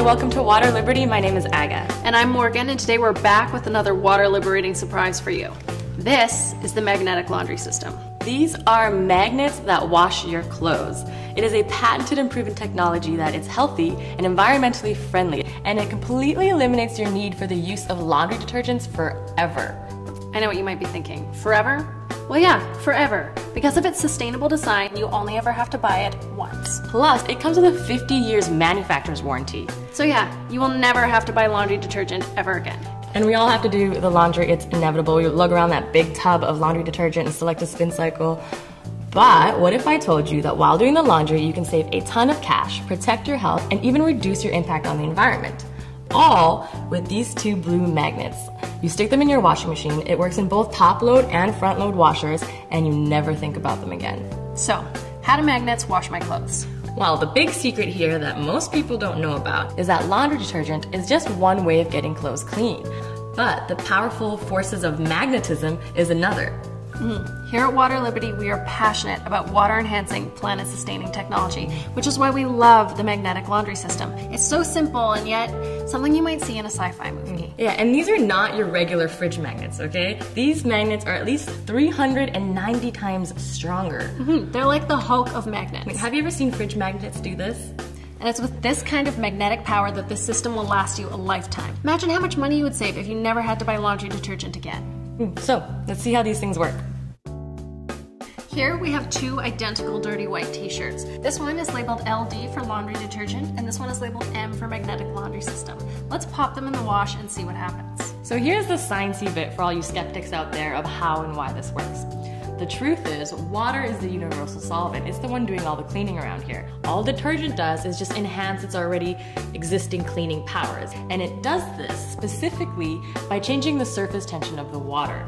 Hi, welcome to Water Liberty. My name is Aga. And I'm Morgan, and today we're back with another water liberating surprise for you. This is the magnetic laundry system. These are magnets that wash your clothes. It is a patented and proven technology that is healthy and environmentally friendly, and it completely eliminates your need for the use of laundry detergents forever. I know what you might be thinking. Forever? Well, yeah, forever. Because of its sustainable design, you only ever have to buy it once. Plus, it comes with a 50 years manufacturer's warranty. So yeah, you will never have to buy laundry detergent ever again. And we all have to do the laundry, it's inevitable. We lug around that big tub of laundry detergent and select a spin cycle. But what if I told you that while doing the laundry, you can save a ton of cash, protect your health, and even reduce your impact on the environment? All with these two blue magnets. You stick them in your washing machine, it works in both top load and front load washers, and you never think about them again. So, how do magnets wash my clothes? Well, the big secret here that most people don't know about is that laundry detergent is just one way of getting clothes clean, but the powerful forces of magnetism is another. Here at Water Liberty, we are passionate about water-enhancing, planet-sustaining technology, which is why we love the magnetic laundry system. It's so simple and yet something you might see in a sci-fi movie. Yeah, and these are not your regular fridge magnets, okay? These magnets are at least 390 times stronger. They're like the Hulk of magnets. Wait, have you ever seen fridge magnets do this? And it's with this kind of magnetic power that this system will last you a lifetime. Imagine how much money you would save if you never had to buy laundry detergent again. So, let's see how these things work. Here we have two identical dirty white t-shirts. This one is labeled LD for laundry detergent, and this one is labeled M for magnetic laundry system. Let's pop them in the wash and see what happens. So here's the sciencey bit for all you skeptics out there of how and why this works. The truth is, water is the universal solvent. It's the one doing all the cleaning around here. All detergent does is just enhance its already existing cleaning powers. And it does this specifically by changing the surface tension of the water.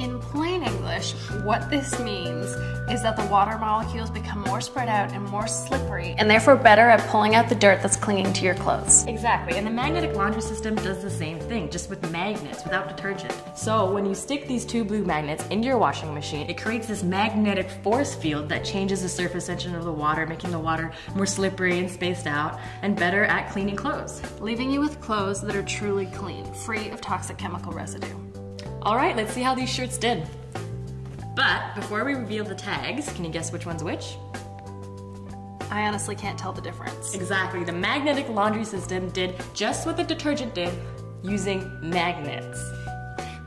In plain English, what this means is that the water molecules become more spread out and more slippery, and therefore better at pulling out the dirt that's clinging to your clothes. Exactly, and the magnetic laundry system does the same thing, just with magnets, without detergent. So when you stick these two blue magnets into your washing machine, it creates this magnetic force field that changes the surface tension of the water, making the water more slippery and spaced out, and better at cleaning clothes. Leaving you with clothes that are truly clean, free of toxic chemical residue. All right, let's see how these shirts did. But before we reveal the tags, can you guess which one's which? I honestly can't tell the difference. Exactly, the magnetic laundry system did just what the detergent did, using magnets.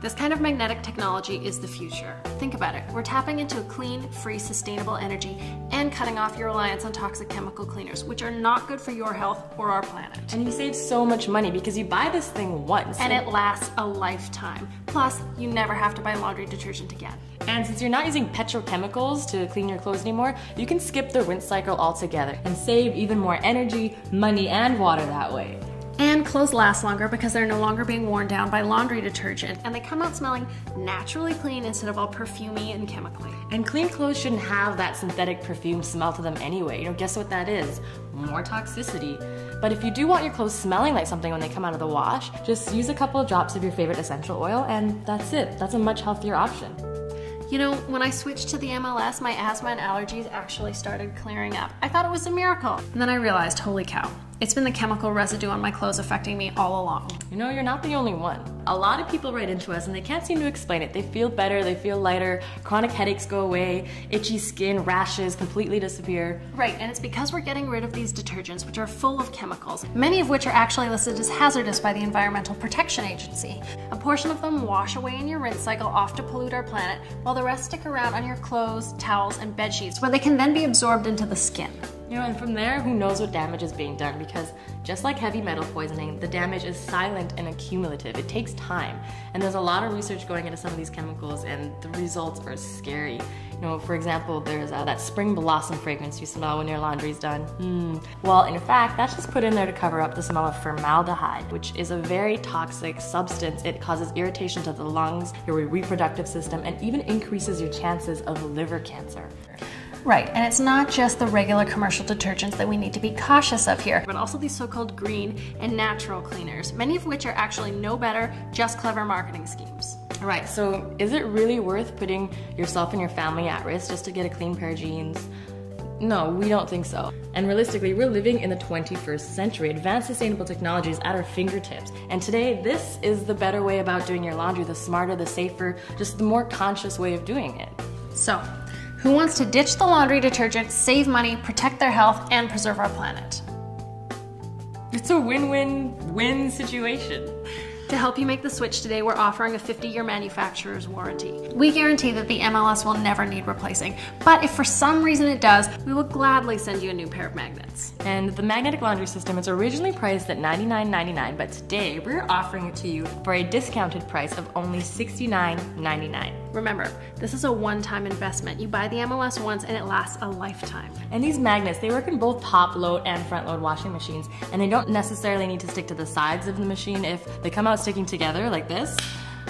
This kind of magnetic technology is the future. Think about it, we're tapping into a clean, free, sustainable energy and cutting off your reliance on toxic chemical cleaners, which are not good for your health or our planet. And you save so much money because you buy this thing once. And it lasts a lifetime. Plus, you never have to buy laundry detergent again. And since you're not using petrochemicals to clean your clothes anymore, you can skip the rinse cycle altogether and save even more energy, money, and water that way. And clothes last longer because they're no longer being worn down by laundry detergent, and they come out smelling naturally clean instead of all perfumey and chemically. And clean clothes shouldn't have that synthetic perfume smell to them anyway. You know, guess what that is? More toxicity. But if you do want your clothes smelling like something when they come out of the wash, just use a couple of drops of your favorite essential oil and that's it. That's a much healthier option. You know, when I switched to the MLS, my asthma and allergies actually started clearing up. I thought it was a miracle. And then I realized, holy cow, it's been the chemical residue on my clothes affecting me all along. You know, you're not the only one. A lot of people write into us and they can't seem to explain it. They feel better, they feel lighter, chronic headaches go away, itchy skin, rashes completely disappear. Right, and it's because we're getting rid of these detergents, which are full of chemicals, many of which are actually listed as hazardous by the Environmental Protection Agency. A portion of them wash away in your rinse cycle off to pollute our planet, while the rest stick around on your clothes, towels, and bed sheets, where they can then be absorbed into the skin. You know, and from there, who knows what damage is being done, because just like heavy metal poisoning, the damage is silent and accumulative. It takes time, and there's a lot of research going into some of these chemicals, and the results are scary. You know, for example, there's that spring blossom fragrance you smell when your laundry's done. Well, in fact, that's just put in there to cover up the smell of formaldehyde, which is a very toxic substance. It causes irritation to the lungs, your reproductive system, and even increases your chances of liver cancer. Right, and it's not just the regular commercial detergents that we need to be cautious of here, but also these so-called green and natural cleaners, many of which are actually no better, just clever marketing schemes. All right, so is it really worth putting yourself and your family at risk just to get a clean pair of jeans? No, we don't think so. And realistically, we're living in the 21st century. Advanced sustainable technology is at our fingertips. And today, this is the better way about doing your laundry, the smarter, the safer, just the more conscious way of doing it. So, who wants to ditch the laundry detergent, save money, protect their health, and preserve our planet? It's a win-win-win situation. To help you make the switch today, we're offering a 50-year manufacturer's warranty. We guarantee that the MLS will never need replacing, but if for some reason it does, we will gladly send you a new pair of magnets. And the Magnetic Laundry System is originally priced at $99.99, but today we're offering it to you for a discounted price of only $69.99. Remember, this is a one-time investment. You buy the MLS once and it lasts a lifetime. And these magnets, they work in both top load and front load washing machines, and they don't necessarily need to stick to the sides of the machine. If they come out sticking together like this,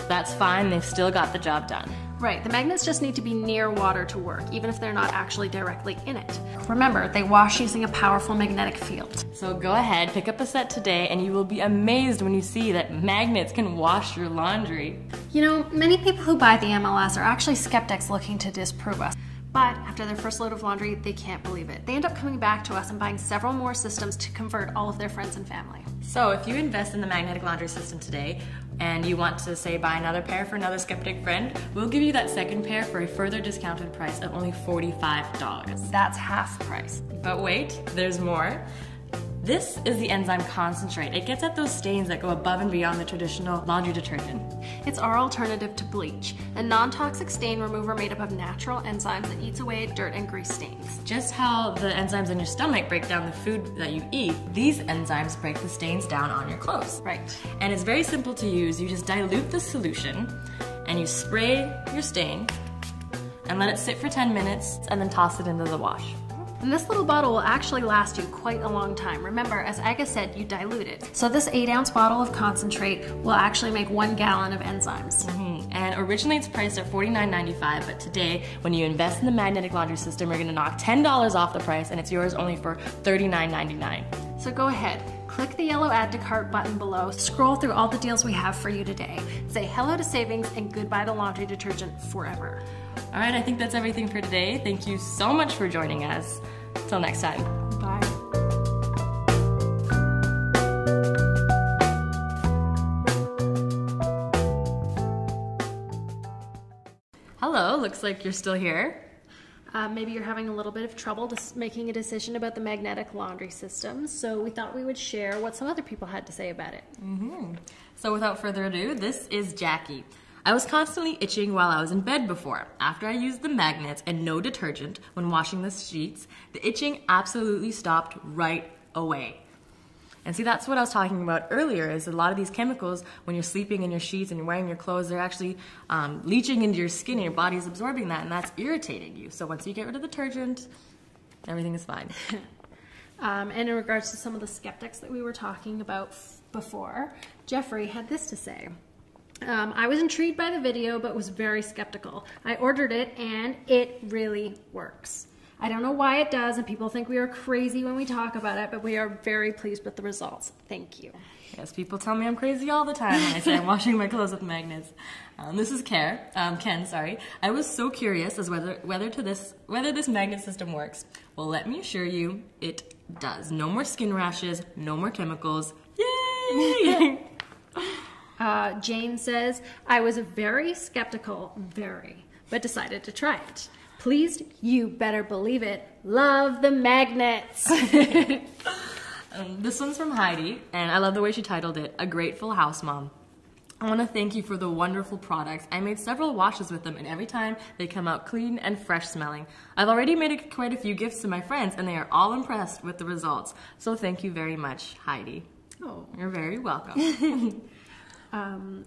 that's fine, they've still got the job done. Right, the magnets just need to be near water to work, even if they're not actually directly in it. Remember, they wash using a powerful magnetic field. So go ahead, pick up a set today, and you will be amazed when you see that magnets can wash your laundry. You know, many people who buy the MLS are actually skeptics looking to disprove us. But after their first load of laundry, they can't believe it. They end up coming back to us and buying several more systems to convert all of their friends and family. So if you invest in the Magnetic Laundry System today and you want to, say, buy another pair for another skeptic friend, we'll give you that second pair for a further discounted price of only $45. That's half price. But wait, there's more. This is the enzyme concentrate. It gets at those stains that go above and beyond the traditional laundry detergent. It's our alternative to bleach, a non-toxic stain remover made up of natural enzymes that eats away at dirt and grease stains. Just how the enzymes in your stomach break down the food that you eat, these enzymes break the stains down on your clothes. Right. And it's very simple to use. You just dilute the solution and you spray your stain and let it sit for 10 minutes and then toss it into the wash. And this little bottle will actually last you quite a long time. Remember, as Aga said, you dilute it. So this 8-ounce bottle of concentrate will actually make 1 gallon of enzymes. And originally it's priced at $49.95, but today, when you invest in the Magnetic Laundry System, you're gonna knock $10 off the price, and it's yours only for $39.99. So go ahead, click the yellow Add to Cart button below, scroll through all the deals we have for you today. Say hello to savings and goodbye to laundry detergent forever. All right, I think that's everything for today. Thank you so much for joining us. Till next time. Bye. Hello, looks like you're still here. Maybe you're having a little bit of trouble making a decision about the Magnetic Laundry System, so we thought we would share what some other people had to say about it. So without further ado, this is Jackie. I was constantly itching while I was in bed before. After I used the magnets and no detergent when washing the sheets, the itching absolutely stopped right away. And see, that's what I was talking about earlier, is a lot of these chemicals, when you're sleeping in your sheets and you're wearing your clothes, they're actually leaching into your skin and your body's absorbing that, and that's irritating you. So once you get rid of the detergent, everything is fine. And in regards to some of the skeptics that we were talking about before, Jeffrey had this to say. I was intrigued by the video, but was very skeptical. I ordered it, and it really works. I don't know why it does, and people think we are crazy when we talk about it, but we are very pleased with the results. Thank you. Yes, people tell me I'm crazy all the time when I say I'm washing my clothes with magnets. This is Ken. I was so curious as whether this magnet system works. Well, let me assure you, it does. No more skin rashes, no more chemicals. Yay! Jane says, I was very skeptical, but decided to try it. Pleased? You better believe it. Love the magnets. This one's from Heidi, and I love the way she titled it, A Grateful House Mom. I want to thank you for the wonderful products. I made several washes with them, and every time they come out clean and fresh smelling. I've already made quite a few gifts to my friends, and they are all impressed with the results. So thank you very much, Heidi. Oh, you're very welcome.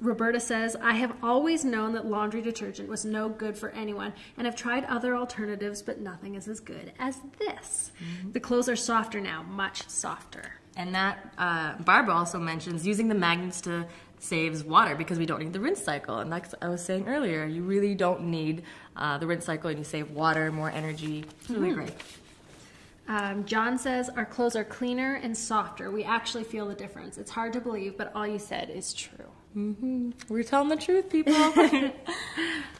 Roberta says, I have always known that laundry detergent was no good for anyone, and I've tried other alternatives, but nothing is as good as this. The clothes are softer now, much softer. And that, Barbara also mentions using the magnets to saves water because we don't need the rinse cycle. And like I was saying earlier, you really don't need the rinse cycle, and you save water, more energy. It's really great. John says, our clothes are cleaner and softer. We actually feel the difference. It's hard to believe, but all you said is true. Mm-hmm. We're telling the truth, people.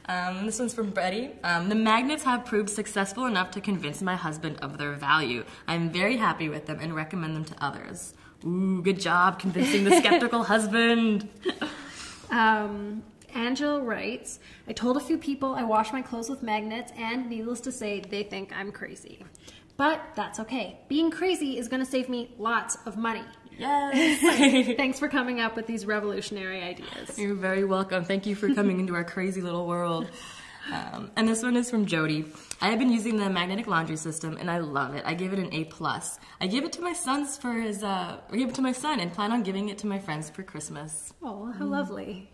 This one's from Betty. The magnets have proved successful enough to convince my husband of their value. I'm very happy with them and recommend them to others. Ooh, good job convincing the skeptical husband. Angela writes, I told a few people I wash my clothes with magnets, and needless to say, they think I'm crazy. But that's okay. Being crazy is going to save me lots of money. Yes! Thanks for coming up with these revolutionary ideas. You're very welcome. Thank you for coming into our crazy little world. And this one is from Jody. I have been using the magnetic laundry system and I love it. I give it an A+. I give it to my sons for his, give it to my son and plan on giving it to my friends for Christmas. Oh, how lovely.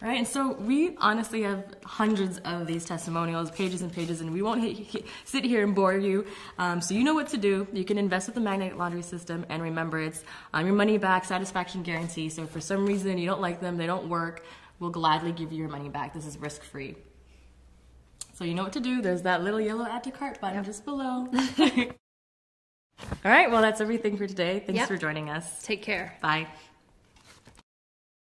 Right, and so we honestly have hundreds of these testimonials, pages and pages, and we won't sit here and bore you. So you know what to do. You can invest with the magnetic laundry system, and remember, it's your money back satisfaction guarantee. So if for some reason you don't like them, they don't work, we'll gladly give you your money back. This is risk-free. So you know what to do. There's that little yellow add to cart button just below. All right, well, that's everything for today. Thanks for joining us. Take care. Bye.